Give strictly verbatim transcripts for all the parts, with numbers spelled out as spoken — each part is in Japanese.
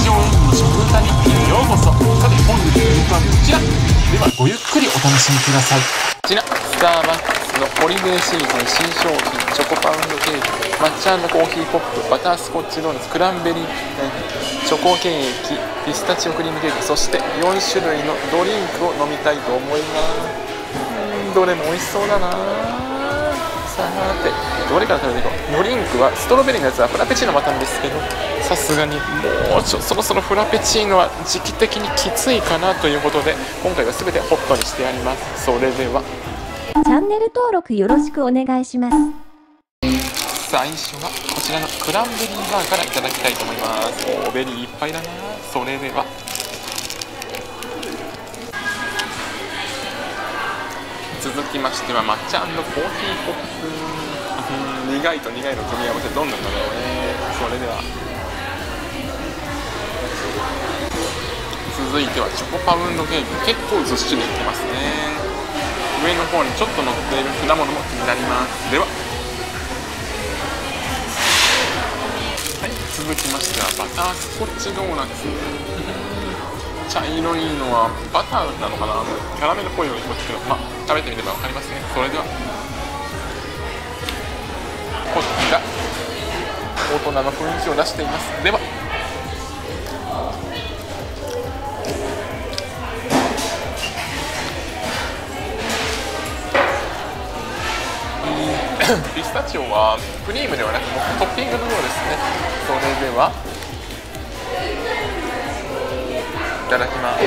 日常演技の食歌にようこそ。さて本日の演歌はこちらでは、ごゆっくりお楽しみください。こちらスターバックスのホリデーシーズン新商品、チョコパウンドケーキ、抹茶&コーヒーポップ、バタースコッチドーナツ、クランベリーチョコケーキ、ピスタチオクリームケーキ、そしてよんしゅるいのドリンクを飲みたいと思います。どれも美味しそうだな。さてどれから食べていこう。ドリンクはストロベリーのやつはフラペチーノもあったんですけど、さすがにもうちょそろそろフラペチーノは時期的にきついかなということで、今回は全てホットにしてあります。それではチャンネル登録よろしくお願いします。最初はこちらのクランベリーバーからいただきたいと思います。おベリーいっぱいだな。それでは続きましては抹茶&コーヒーポップ苦いと苦いの組み合わせどんなんだろうね。それでは続いてはチョコパウンドケーキ、結構ずっしりいきますね。上の方にちょっと乗っている果物も気になります。では続きましてはバタースコッチドーナツ茶色いのはバターなのかな、キャラメルっぽいように思うんですけど、まあ、食べてみれば分かりますね。それではこちら大人の雰囲気を出しています。ではピスタチオはクリームではなくトッピングのようですね。それではいただきます。はい、そ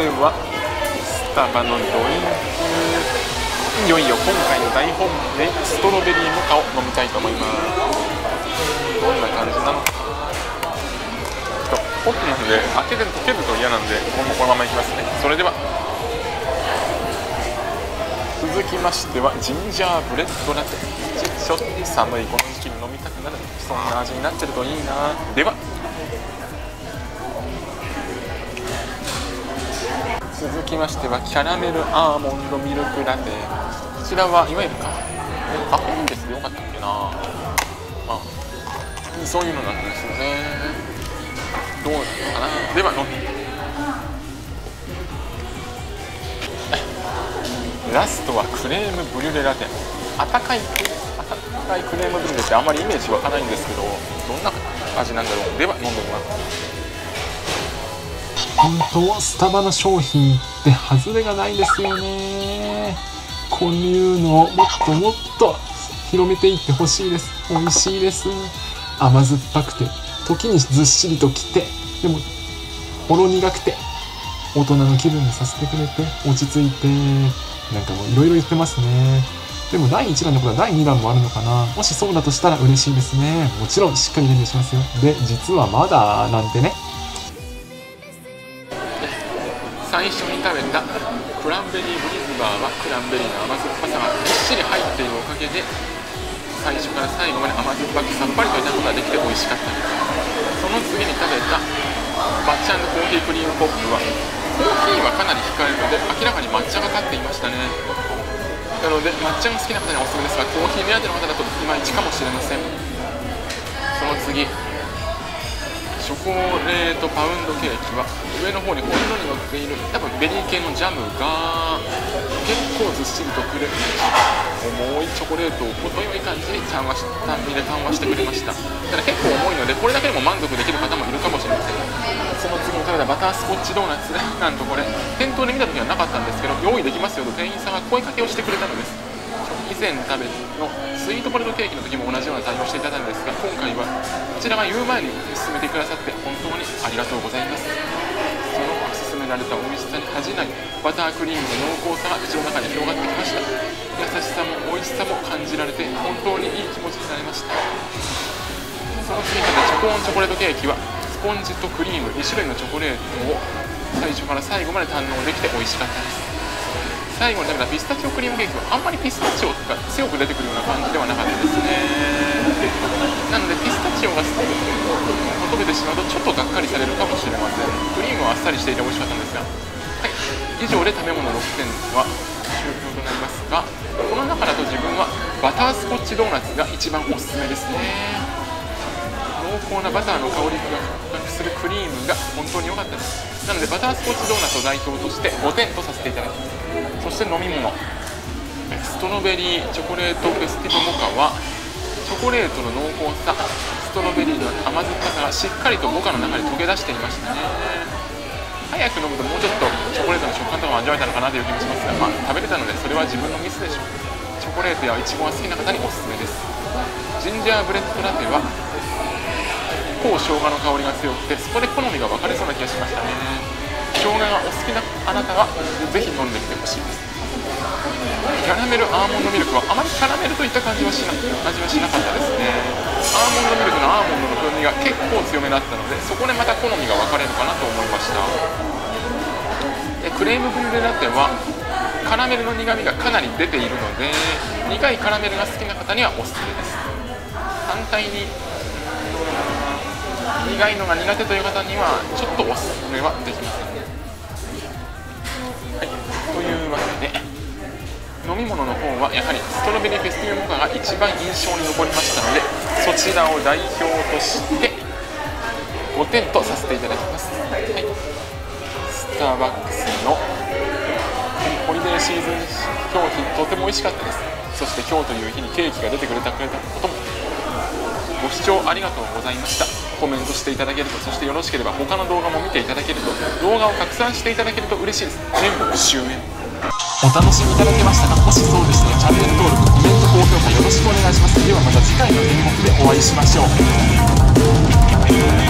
れではスタバのドリンク、いよいよ今回の大本命ストロベリーモカを飲みたいと思います。どんな感じなのか。ホットなんで開けて溶けると嫌なんで、このままいきますね。それでは続きましてはジンジャーブレッドラテ。ちょっと寒いこの時期に飲みたくなる、そんな味になってるといいな。では続きましてはキャラメルアーモンドミルクラテ。こちらはいわゆるカフェインですでよかったっけな、まあ、そういうのなんですよね。どうなのかな。では飲みラストはクレームブリュレラテ。温かい温かいクレームブリュレってあんまりイメージ湧かないんですけど、どんな味なんだろう。では飲んでみます。本当はスタバの商品ってハズレがないですよね。こういうのをもっともっと広めていってほしいです。美味しいです。甘酸っぱくて時にずっしりときて、でもほろ苦くて大人の気分にさせてくれて、落ち着いて、なんかもういろいろ言ってますね。でもだいいちばんのことはだいにばんもあるのかな。もしそうだとしたら嬉しいですね。もちろんしっかりレビューしますよ。で実はまだなんてね。最初に食べたクランベリーブリズバーはクランベリーの甘酸っぱさがぎっしり入っているおかげで、最初から最後まで甘酸っぱくさっぱりといたことができて美味しかったです。その次に食べた抹茶&コーヒークリームポップはコーヒーはかなり控えめで、明らかに抹茶が立っていましたね。なので抹茶が好きな方にはおすすめですが、コーヒー目当ての方だといまいちかもしれません。その次チョコレートパウンドケーキは上の方にほんのり乗っている多分ベリー系のジャムが結構ずっしりとくる重いチョコレートを程よい感じに緩和し短味で緩和してくれました。ただ結構重いのでこれだけでも満足できる方もいるかもしれません。その次に食べたバタースコッチドーナツ、なんとこれ店頭で見た時はなかったんですけど、用意できますよと店員さんが声かけをしてくれたのです。以前食べのスイートポテトケーキの時も同じような対応をしていただいたんですが、今回はこちらが言う前に勧めてくださって本当にありがとうございます。その勧められたおいしさに恥じないバタークリームの濃厚さが口の中に広がってきました。優しさも美味しさも感じられて本当にいい気持ちになりました。その次に食べたチョコオンチョコレートケーキはスポンジとクリームにしゅるいのチョコレートを最初から最後まで堪能できて美味しかったです。最後に食べたピスタチオクリームケーキはあんまりピスタチオが強く出てくるような感じではなかったですね。なのでピスタチオがすぐ溶けてしまうとちょっとがっかりされるかもしれません。クリームはあっさりしていて美味しかったんですが、はい、以上で食べ物ろくてんは終了となりますが、この中だと自分はバタースコッチドーナツが一番おすすめですね。厚なバターの香りが深くするクリームが本当に良かったです。なのでバタースコッチドーナツを代表としてごてんとさせていただきます。そして飲み物、ストロベリーチョコレートフェスティブモカはチョコレートの濃厚さ、ストロベリーの甘酸っぱさがしっかりとモカの中に溶け出していましたね。早く飲むともうちょっとチョコレートの食感とかも味わえたのかなという気もしますが、まあ、食べれたのでそれは自分のミスでしょう。チョコレートやイチゴが好きな方におすすめです。ジンジャーブレッドラテは高生姜の香りが強くて、そこで好みが分かれそうな気がしましたね。生姜がお好きなあなたはぜひ飲んでみてほしいです。キャラメルアーモンドミルクはあまりキャラメルといった感じはしな味はしなかったですね。アーモンドミルクのアーモンドの風味が結構強めだったので、そこでまた好みが分かれるかなと思いました。クレームブリュレラテはカラメルの苦みがかなり出ているので、苦いカラメルが好きな方にはおすすめです。反対に苦いのが苦手という方にはちょっとおすすめはできません、はい、というわけで飲み物の方はやはりストロベリーフェスティブモカが一番印象に残りましたので、そちらを代表としてごてんとさせていただきます。はい、スターバックスのホリデーシーズン商品とても美味しかったです。そして今日という日にケーキが出てくれたこともご視聴ありがとうございました。コメントしていただけると、そしてよろしければ他の動画も見ていただけると、動画を拡散していただけると嬉しいです。全部終面お楽しみいただけましたか？もしそうでしたらチャンネル登録、コメント、高評価よろしくお願いします。ではまた次回の演目でお会いしましょう。